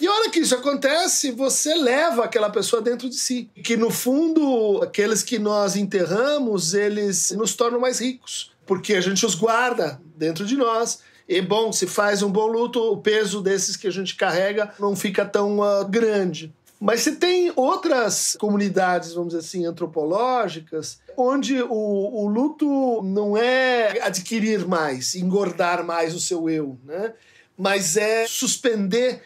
E a hora que isso acontece, você leva aquela pessoa dentro de si. Que no fundo, aqueles que nós enterramos, eles nos tornam mais ricos. Porque a gente os guarda dentro de nós. E, bom, se faz um bom luto, o peso desses que a gente carrega não fica tão grande. Mas se tem outras comunidades, vamos dizer assim, antropológicas, onde o luto não é adquirir mais, engordar mais o seu eu, né? Mas é suspender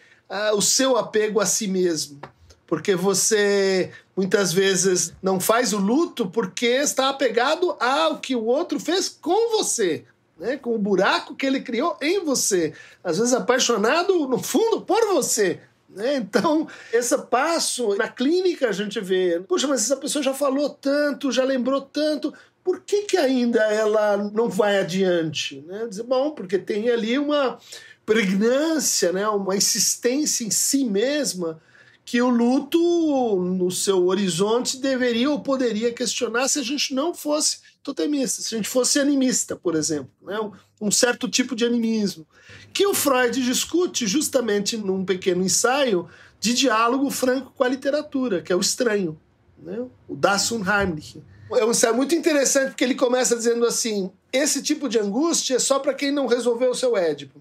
o seu apego a si mesmo. Porque você, muitas vezes, não faz o luto porque está apegado ao que o outro fez com você. né, com o buraco que ele criou em você, às vezes apaixonado, no fundo, por você. Né? Então, esse passo, na clínica a gente vê, poxa, mas essa pessoa já falou tanto, já lembrou tanto, por que que ainda ela não vai adiante? Né? Dizer, bom, porque tem ali uma pregnância, né, uma insistência em si mesma, que o luto, no seu horizonte, deveria ou poderia questionar se a gente não fosse totemista, se a gente fosse animista, por exemplo, né? Um certo tipo de animismo, que o Freud discute justamente num pequeno ensaio de diálogo franco com a literatura, que é o Estranho, né? O Das Unheimliche. É um ensaio muito interessante, porque ele começa dizendo assim, esse tipo de angústia é só para quem não resolveu o seu Édipo.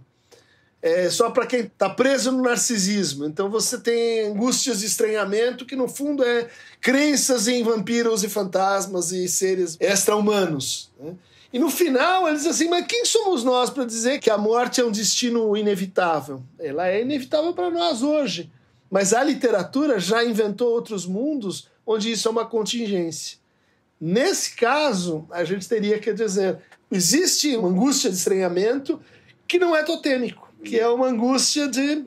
É só para quem está preso no narcisismo. Então você tem angústias de estranhamento que, no fundo, é crenças em vampiros e fantasmas e seres extra-humanos. Né? E, no final, eles dizem assim, mas quem somos nós para dizer que a morte é um destino inevitável? Ela é inevitável para nós hoje. Mas a literatura já inventou outros mundos onde isso é uma contingência. Nesse caso, a gente teria que dizer, existe uma angústia de estranhamento que não é totêmico. Que é uma angústia de...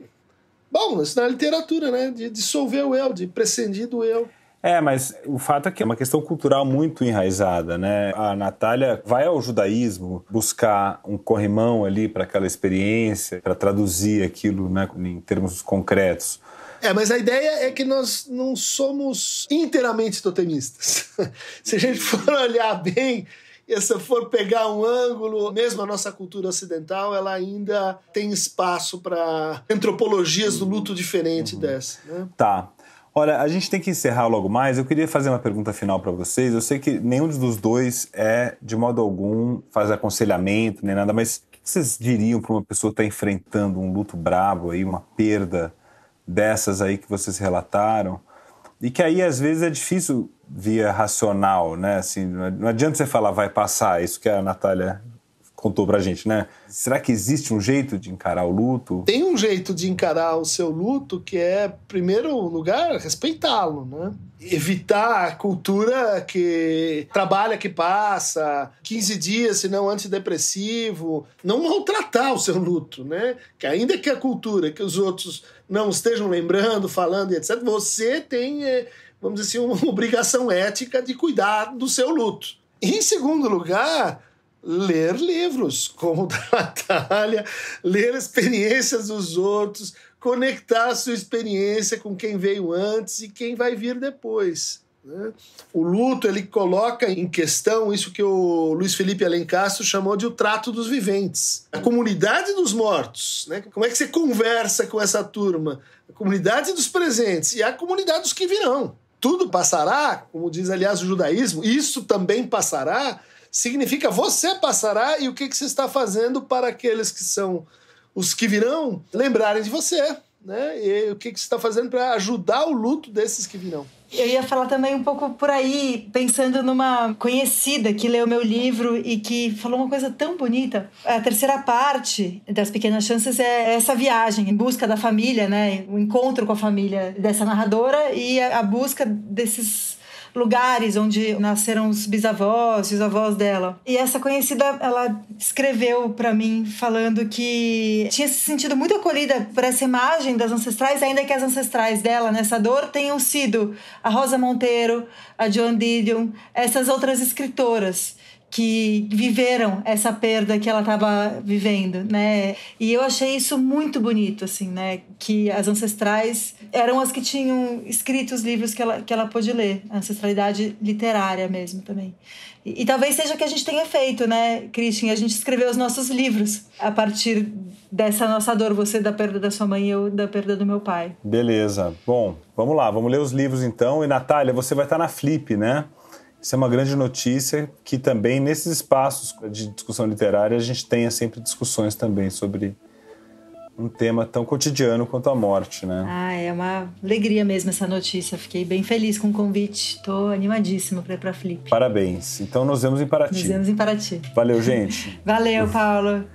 Bom, isso na literatura, né? De dissolver o eu, de prescindir do eu. É, mas o fato é que é uma questão cultural muito enraizada, né? A Natália vai ao judaísmo buscar um corrimão ali para aquela experiência, para traduzir aquilo, né, em termos concretos. É, mas a ideia é que nós não somos inteiramente totemistas. Se a gente for olhar bem... E se for pegar um ângulo, mesmo a nossa cultura ocidental, ela ainda tem espaço para antropologias do luto diferente dessa. Né? Tá. Olha, a gente tem que encerrar logo mais. Eu queria fazer uma pergunta final para vocês. Eu sei que nenhum dos dois é, de modo algum, faz aconselhamento, nem nada, mas o que vocês diriam para uma pessoa que está enfrentando um luto brabo, aí, uma perda dessas aí que vocês relataram? E que aí, às vezes, é difícil via racional, né? Assim, não adianta você falar, vai passar, isso que a Natália contou pra gente, né? Será que existe um jeito de encarar o luto? Tem um jeito de encarar o seu luto que é, em primeiro lugar, respeitá-lo, né? Evitar a cultura que trabalha, que passa 15 dias, se não antidepressivo. Não maltratar o seu luto, né? Que ainda que a cultura, que os outros não estejam lembrando, falando e etc., você tem, vamos dizer assim, uma obrigação ética de cuidar do seu luto. E, em segundo lugar... ler livros, como o da Natália, ler experiências dos outros, conectar a sua experiência com quem veio antes e quem vai vir depois. Né? O luto, ele coloca em questão isso que o Luiz Felipe Alencastro chamou de o trato dos viventes. A comunidade dos mortos, né? Como é que você conversa com essa turma? A comunidade dos presentes e a comunidade dos que virão. Tudo passará, como diz, aliás, o judaísmo, isso também passará, significa você passará e o que você está fazendo para aqueles que são os que virão lembrarem de você, né? E o que você está fazendo para ajudar o luto desses que virão. Eu ia falar também um pouco por aí, pensando numa conhecida que leu meu livro e que falou uma coisa tão bonita. A terceira parte das Pequenas Chances é essa viagem em busca da família, né? O encontro com a família dessa narradora e a busca desses... lugares onde nasceram os bisavós e os avós dela. E essa conhecida, ela escreveu para mim falando que tinha se sentido muito acolhida por essa imagem das ancestrais, ainda que as ancestrais dela nessa dor tenham sido a Rosa Monteiro, a Joan Didion, essas outras escritoras que viveram essa perda que ela estava vivendo, né? E eu achei isso muito bonito, assim, né? Que as ancestrais eram as que tinham escrito os livros que ela pôde ler. A ancestralidade literária mesmo também. E talvez seja o que a gente tenha feito, né, Christian? A gente escreveu os nossos livros a partir dessa nossa dor. Você da perda da sua mãe e eu da perda do meu pai. Beleza. Bom, vamos lá. Vamos ler os livros, então. E, Natália, você vai estar na Flip, né? Isso é uma grande notícia que também nesses espaços de discussão literária a gente tenha sempre discussões também sobre um tema tão cotidiano quanto a morte, né? Ah, é uma alegria mesmo essa notícia. Fiquei bem feliz com o convite. Estou animadíssima para ir para a Flip. Parabéns. Então nos vemos em Paraty. Nos vemos em Paraty. Valeu, gente. Valeu, Paulo.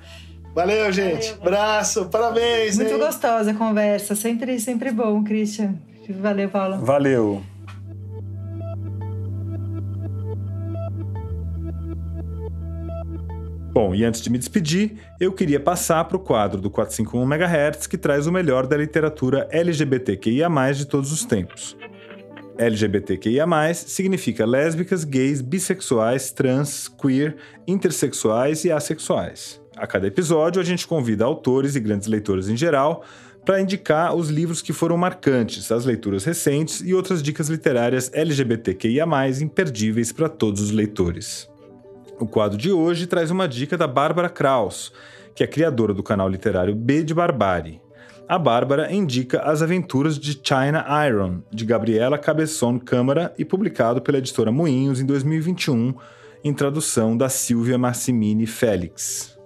Valeu, gente. Valeu. Abraço. Parabéns. Muito gostosa a conversa. Sempre, sempre bom, Christian. Valeu, Paulo. Valeu. Bom, e antes de me despedir, eu queria passar para o quadro do 451 MHz que traz o melhor da literatura LGBTQIA+, de todos os tempos. LGBTQIA+, significa lésbicas, gays, bissexuais, trans, queer, intersexuais e assexuais. A cada episódio, a gente convida autores e grandes leitores em geral para indicar os livros que foram marcantes, as leituras recentes e outras dicas literárias LGBTQIA+, imperdíveis para todos os leitores. O quadro de hoje traz uma dica da Bárbara Krauss, que é criadora do canal literário B de Barbárie. A Bárbara indica As Aventuras de China Iron, de Gabriela Cabezón Câmara e publicado pela editora Moinhos em 2021, em tradução da Silvia Massimini Félix.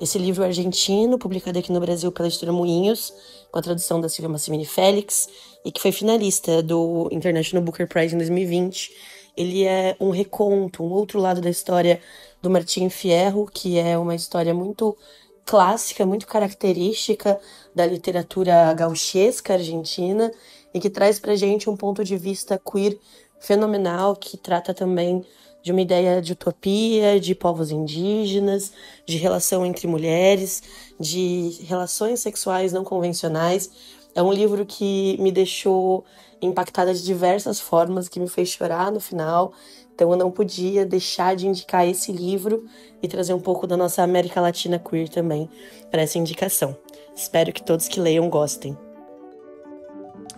Esse livro argentino, publicado aqui no Brasil pela editora Moinhos, com a tradução da Silvia Massimini Félix, e que foi finalista do International Booker Prize em 2020, ele é um reconto, um outro lado da história do Martim Fierro, que é uma história muito clássica, muito característica da literatura gauchesca argentina e que traz pra gente um ponto de vista queer fenomenal, que trata também de uma ideia de utopia, de povos indígenas, de relação entre mulheres, de relações sexuais não convencionais. É um livro que me deixou impactada de diversas formas, que me fez chorar no final. Então eu não podia deixar de indicar esse livro e trazer um pouco da nossa América Latina queer também para essa indicação. Espero que todos que leiam gostem.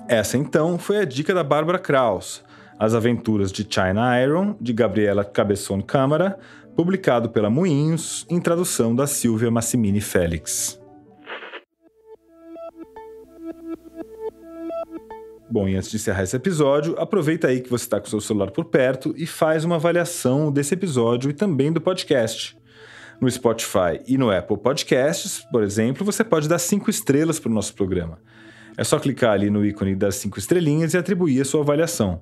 Essa, então, foi a dica da Bárbara Krauss, As Aventuras de China Iron, de Gabriela Cabezón Câmara, publicado pela Moinhos, em tradução da Silvia Massimini Félix. Bom, e antes de encerrar esse episódio, aproveita aí que você está com o seu celular por perto e faz uma avaliação desse episódio e também do podcast. No Spotify e no Apple Podcasts, por exemplo, você pode dar 5 estrelas para o nosso programa. É só clicar ali no ícone das 5 estrelinhas e atribuir a sua avaliação.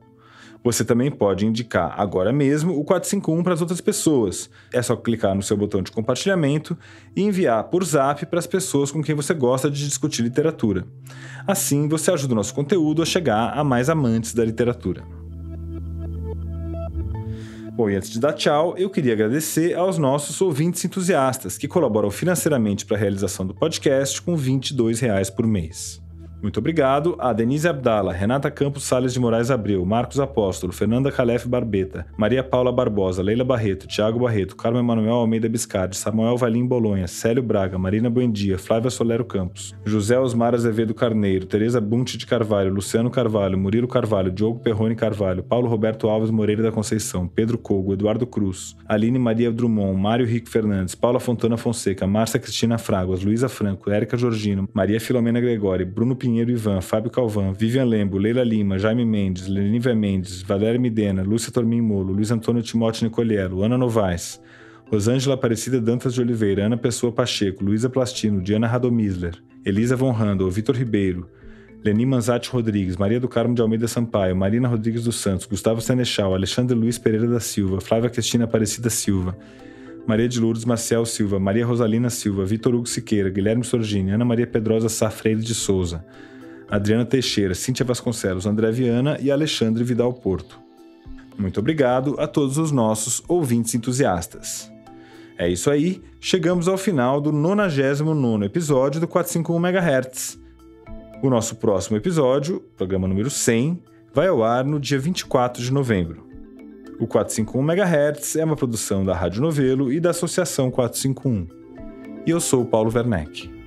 Você também pode indicar agora mesmo o 451 para as outras pessoas. É só clicar no seu botão de compartilhamento e enviar por zap para as pessoas com quem você gosta de discutir literatura. Assim, você ajuda o nosso conteúdo a chegar a mais amantes da literatura. Bom, e antes de dar tchau, eu queria agradecer aos nossos ouvintes entusiastas, que colaboram financeiramente para a realização do podcast com R$22 por mês. Muito obrigado a Denise Abdala, Renata Campos Salles de Moraes Abreu, Marcos Apóstolo, Fernanda Calef Barbeta, Maria Paula Barbosa, Leila Barreto, Tiago Barreto, Carmen Manuel Almeida Biscardi, Samuel Valim Bolonha, Célio Braga, Marina Buendia, Flávia Solero Campos, José Osmar Azevedo Carneiro, Tereza Bunte de Carvalho, Luciano Carvalho, Murilo Carvalho, Diogo Perrone Carvalho, Paulo Roberto Alves Moreira da Conceição, Pedro Cogo, Eduardo Cruz, Aline Maria Drummond, Mário Rico Fernandes, Paula Fontana Fonseca, Márcia Cristina Fraguas, Luísa Franco, Érica Jorgino, Maria Filomena Gregori, Bruno Pinheiro Ivan, Fábio Calvão, Vivian Lembo, Leila Lima, Jaime Mendes, Lenívia Mendes, Valéria Midena, Lúcia Tormin Molo, Luiz Antônio Timóteo Nicoliello, Ana Novaes, Rosângela Aparecida Dantas de Oliveira, Ana Pessoa Pacheco, Luísa Plastino, Diana Radomisler, Elisa Von Randall, Vitor Ribeiro, Leni Manzatti Rodrigues, Maria do Carmo de Almeida Sampaio, Marina Rodrigues dos Santos, Gustavo Senechal, Alexandre Luiz Pereira da Silva, Flávia Cristina Aparecida Silva, Maria de Lourdes Marcial Silva, Maria Rosalina Silva, Vitor Hugo Siqueira, Guilherme Sorgini, Ana Maria Pedrosa Sá Freire de Souza, Adriana Teixeira, Cíntia Vasconcelos, André Viana e Alexandre Vidal Porto. Muito obrigado a todos os nossos ouvintes entusiastas. É isso aí, chegamos ao final do 99º episódio do 451 MHz. O nosso próximo episódio, programa número 100, vai ao ar no dia 24 de novembro. O 451 MHz é uma produção da Rádio Novelo e da Associação 451. E eu sou o Paulo Werneck.